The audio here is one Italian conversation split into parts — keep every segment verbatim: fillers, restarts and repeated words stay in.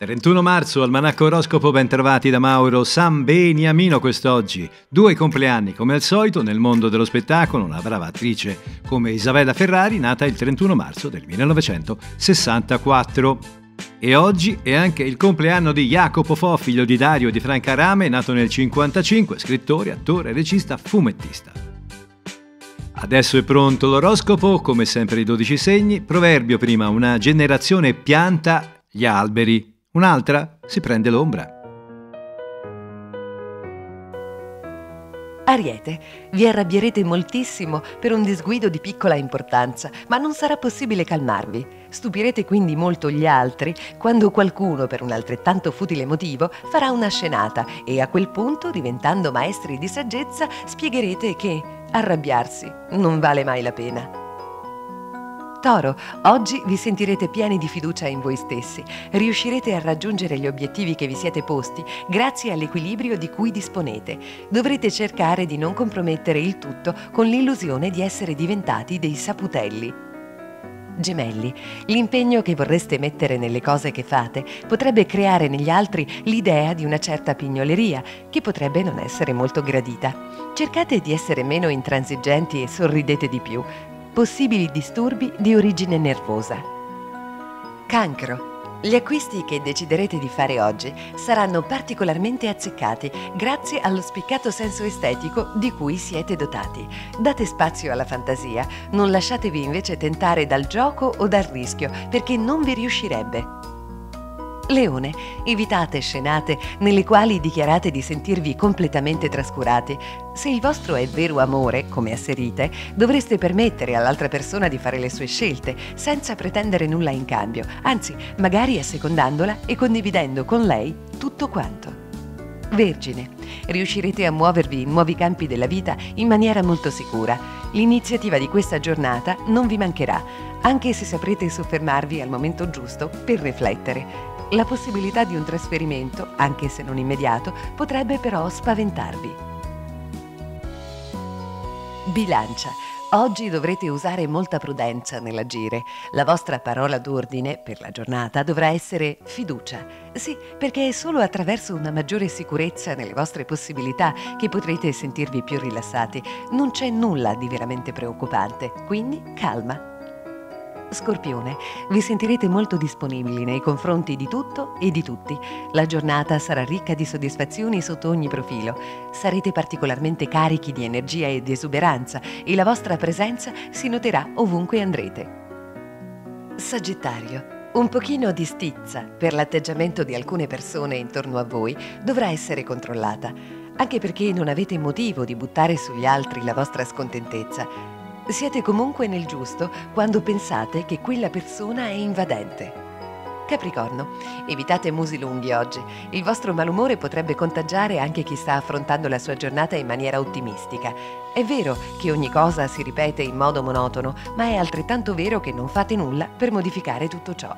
trentuno marzo, almanacco Oroscopo, ben trovati da Mauro San Beniamino quest'oggi. Due compleanni, come al solito, nel mondo dello spettacolo, una brava attrice come Isabella Ferrari, nata il trentuno marzo del millenovecentosessantaquattro. E oggi è anche il compleanno di Jacopo Fo, figlio di Dario e di Franca Rame, nato nel cinquantacinque, scrittore, attore, regista, fumettista. Adesso è pronto l'oroscopo, come sempre i dodici segni. Proverbio prima, una generazione pianta gli alberi, un'altra si prende l'ombra. Ariete, vi arrabbierete moltissimo per un disguido di piccola importanza, ma non sarà possibile calmarvi. Stupirete quindi molto gli altri quando qualcuno, per un altrettanto futile motivo, farà una scenata e a quel punto, diventando maestri di saggezza, spiegherete che arrabbiarsi non vale mai la pena. Toro, oggi vi sentirete pieni di fiducia in voi stessi. Riuscirete a raggiungere gli obiettivi che vi siete posti grazie all'equilibrio di cui disponete. Dovrete cercare di non compromettere il tutto con l'illusione di essere diventati dei saputelli. Gemelli, l'impegno che vorreste mettere nelle cose che fate potrebbe creare negli altri l'idea di una certa pignoleria che potrebbe non essere molto gradita. Cercate di essere meno intransigenti e sorridete di più. Possibili disturbi di origine nervosa. Cancro. Gli acquisti che deciderete di fare oggi saranno particolarmente azzeccati grazie allo spiccato senso estetico di cui siete dotati. Date spazio alla fantasia, non lasciatevi invece tentare dal gioco o dal rischio, perché non vi riuscirebbe. Leone, evitate scenate nelle quali dichiarate di sentirvi completamente trascurati. Se il vostro è vero amore, come asserite, dovreste permettere all'altra persona di fare le sue scelte, senza pretendere nulla in cambio, anzi, magari assecondandola e condividendo con lei tutto quanto. Vergine, riuscirete a muovervi in nuovi campi della vita in maniera molto sicura. L'iniziativa di questa giornata non vi mancherà, anche se saprete soffermarvi al momento giusto per riflettere. La possibilità di un trasferimento, anche se non immediato, potrebbe però spaventarvi. Bilancia. Oggi dovrete usare molta prudenza nell'agire. La vostra parola d'ordine per la giornata dovrà essere fiducia. Sì, perché è solo attraverso una maggiore sicurezza nelle vostre possibilità che potrete sentirvi più rilassati. Non c'è nulla di veramente preoccupante, quindi calma. Scorpione, vi sentirete molto disponibili nei confronti di tutto e di tutti. La giornata sarà ricca di soddisfazioni sotto ogni profilo. Sarete particolarmente carichi di energia e di esuberanza e la vostra presenza si noterà ovunque andrete. Sagittario, un pochino di stizza per l'atteggiamento di alcune persone intorno a voi dovrà essere controllata, anche perché non avete motivo di buttare sugli altri la vostra scontentezza. Siete comunque nel giusto quando pensate che quella persona è invadente. Capricorno, evitate musi lunghi oggi. Il vostro malumore potrebbe contagiare anche chi sta affrontando la sua giornata in maniera ottimistica. È vero che ogni cosa si ripete in modo monotono, ma è altrettanto vero che non fate nulla per modificare tutto ciò.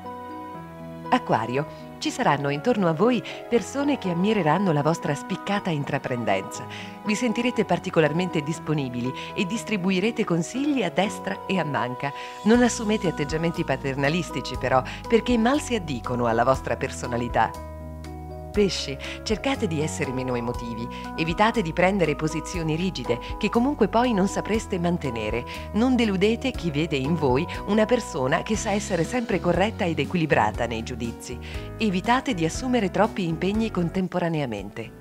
Acquario, ci saranno intorno a voi persone che ammireranno la vostra spiccata intraprendenza. Vi sentirete particolarmente disponibili e distribuirete consigli a destra e a manca. Non assumete atteggiamenti paternalistici però, perché mal si addicono alla vostra personalità. Pesci, cercate di essere meno emotivi. Evitate di prendere posizioni rigide che comunque poi non sapreste mantenere. Non deludete chi vede in voi una persona che sa essere sempre corretta ed equilibrata nei giudizi. Evitate di assumere troppi impegni contemporaneamente.